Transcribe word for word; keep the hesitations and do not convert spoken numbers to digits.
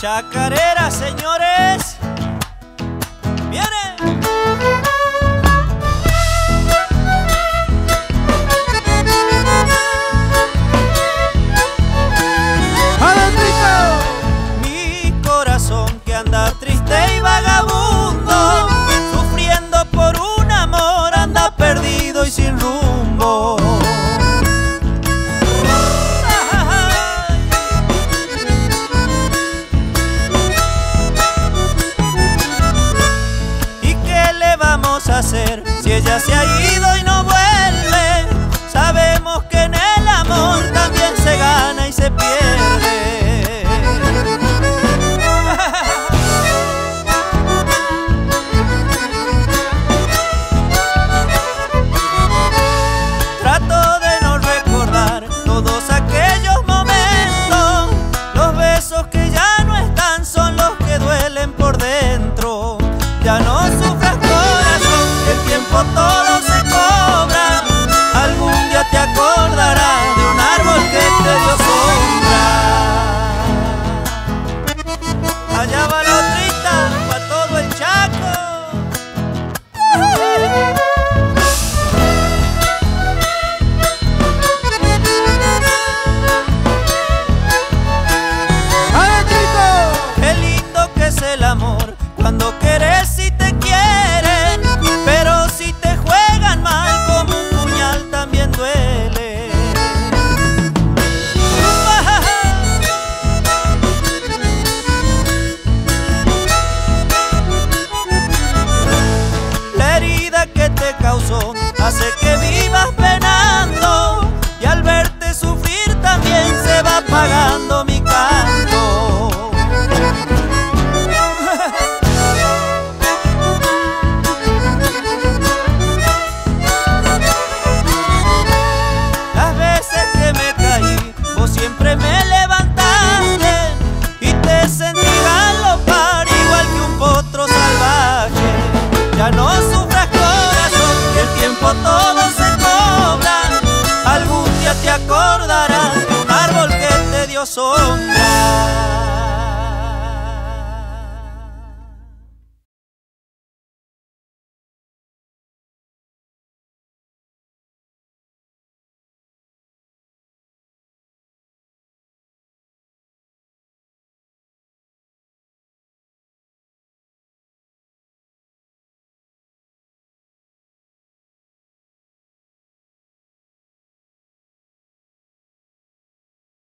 Chacarera, señores. Si ella se ha ido y no vuelve, sabemos que en el amor también se gana y se pierde. Trato de no recordar todos aquellos momentos. Los besos que ya no están son los que duelen por dentro. Ya no sufras, corazón, el tiempo todo se cobra. Algún día te acordarás de un árbol que te dio sombra. Allá va la otrita, pa' todo el Chaco. ¡Ale, Chico! Qué lindo que es el amor cuando querés y te quieren, pero si te juegan mal como un puñal también duele. La herida que te causó hace que vivas.